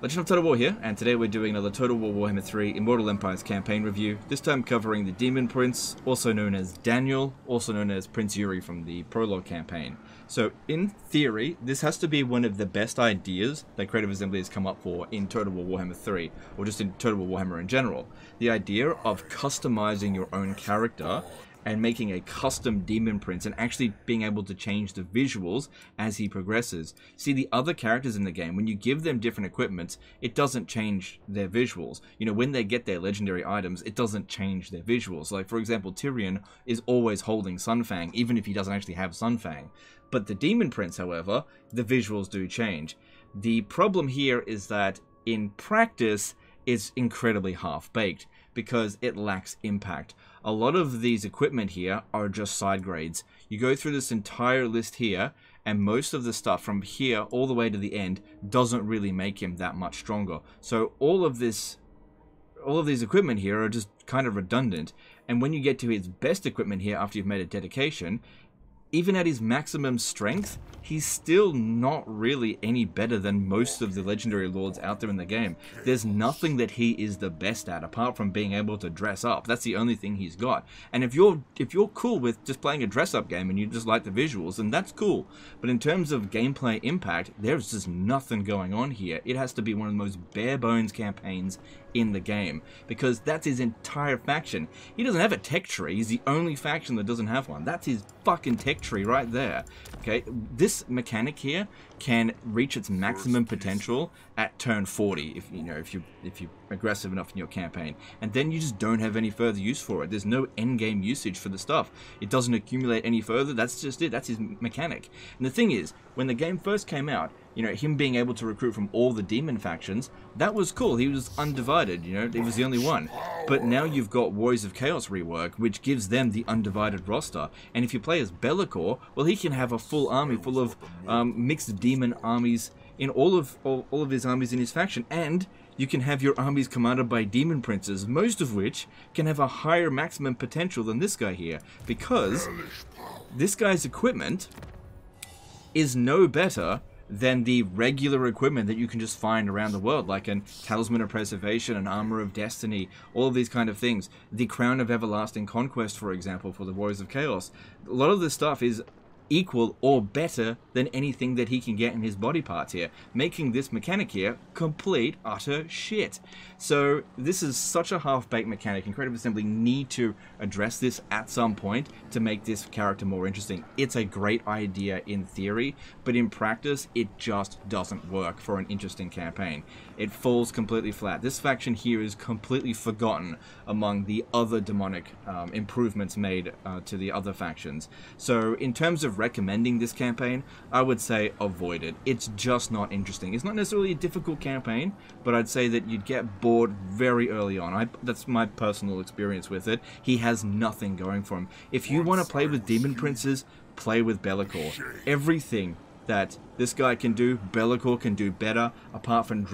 Legend of Total War here, and today we're doing another Total War Warhammer 3 Immortal Empires campaign review, this time covering the Demon Prince, also known as Daniel, also known as Prince Yuri from the prologue campaign. So in theory, this has to be one of the best ideas that Creative Assembly has come up for in Total War Warhammer 3, or just in Total War Warhammer in general. The idea of customizing your own character and making a custom Demon Prince and actually being able to change the visuals as he progresses. See, the other characters in the game, when you give them different equipments, it doesn't change their visuals. You know, when they get their legendary items, it doesn't change their visuals. Like, for example, Tyrion is always holding Sunfang, even if he doesn't actually have Sunfang. But the Demon Prince, however, the visuals do change. The problem here is that, in practice, it's incredibly half-baked because it lacks impact. A lot of these equipment here are just side grades. You go through this entire list here, and most of the stuff from here all the way to the end doesn't really make him that much stronger. So all of these equipment here are just kind of redundant. And when you get to his best equipment here after you've made a dedication, even at his maximum strength, he's still not really any better than most of the legendary lords out there in the game. There's nothing that he is the best at apart from being able to dress up. That's the only thing he's got. And if you're cool with just playing a dress-up game and you just like the visuals, then that's cool. But in terms of gameplay impact, there's just nothing going on here. It has to be one of the most bare-bones campaigns in the game, because that's his entire faction. He doesn't have a tech tree. He's the only faction that doesn't have one. That's his fucking tech tree right there. Okay, this mechanic here can reach its maximum potential at turn 40 if you're aggressive enough in your campaign, and then you just don't have any further use for it. There's no end game usage for the stuff. It doesn't accumulate any further. That's just it. That's his mechanic. And the thing is, when the game first came out, you know, him being able to recruit from all the demon factions, that was cool. He was undivided, you know, he was the only one. But now you've got Warriors of Chaos rework, which gives them the undivided roster. And if you play as Be'lakor, well, he can have a full army full of mixed demon armies in all of his armies in his faction. And you can have your armies commanded by demon princes, most of which can have a higher maximum potential than this guy here, because this guy's equipment is no better than the regular equipment that you can just find around the world, like a Talisman of Preservation, an Armor of Destiny, all of these kind of things. The Crown of Everlasting Conquest, for example, for the Warriors of Chaos. A lot of this stuff is equal or better than anything that he can get in his body parts here, making this mechanic here complete utter shit. So this is such a half-baked mechanic, and Creative Assembly need to address this at some point to make this character more interesting. It's a great idea in theory, but in practice it just doesn't work for an interesting campaign. It falls completely flat. This faction here is completely forgotten among the other demonic improvements made to the other factions. So in terms of recommending this campaign, I would say avoid it. It's just not interesting. It's not necessarily a difficult campaign, but I'd say that you'd get bored very early on. That's my personal experience with it. He has nothing going for him. If you want to play with demon princes, play with Be'lakor. Everything that this guy can do, Be'lakor can do better, apart from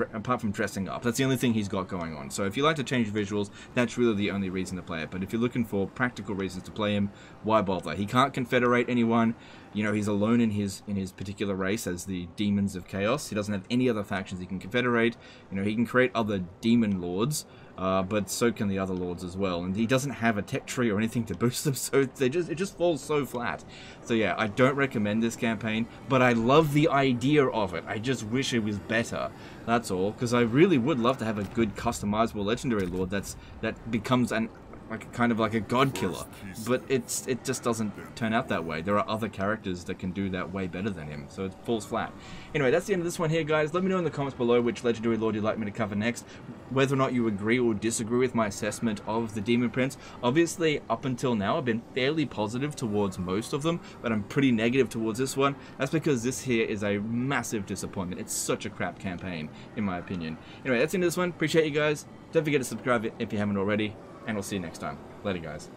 dressing up. That's the only thing he's got going on. So if you like to change visuals, that's really the only reason to play it. But if you're looking for practical reasons to play him, why bother? He can't confederate anyone. You know, he's alone in his particular race as the Demons of Chaos. He doesn't have any other factions he can confederate. You know, he can create other demon lords, but so can the other lords as well. And he doesn't have a tech tree or anything to boost them, so it just falls so flat. So yeah, I don't recommend this campaign, but I love the idea of it. I just wish it was better. That's all, because I really would love to have a good customizable legendary lord that becomes an kind of like a god killer, but it just doesn't turn out that way. There are other characters that can do that way better than him, so it falls flat. Anyway, that's the end of this one here, guys. Let me know in the comments below which legendary lord you'd like me to cover next, whether or not you agree or disagree with my assessment of the Demon Prince. Obviously, up until now, I've been fairly positive towards most of them, but I'm pretty negative towards this one. That's because this here is a massive disappointment. It's such a crap campaign, in my opinion. Anyway, that's the end of this one. Appreciate you guys. Don't forget to subscribe if you haven't already. And we'll see you next time. Later, guys.